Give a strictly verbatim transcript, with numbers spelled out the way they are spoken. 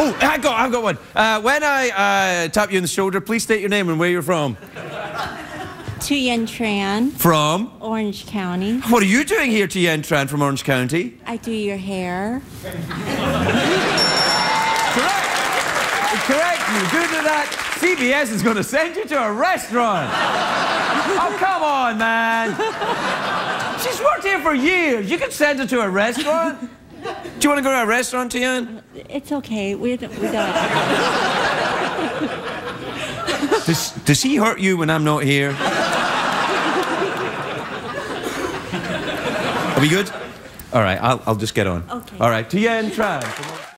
Oh, I got, I've got one. Uh, when I uh, tap you on the shoulder, please state your name and where you're from. Tuyen Tran. From? Orange County. What are you doing here, Tuyen Tran, from Orange County? I do your hair. Correct. Correct. You're good at that. C B S is going to send you to a restaurant. Oh, come on, man. She's worked here for years. You could send her to a restaurant. Do you want to go to a restaurant, Tuyen? It's okay. We don't. We don't. Does, does he hurt you when I'm not here? Are we good? All right, I'll, I'll just get on. Okay. All right, Tuyen Tran.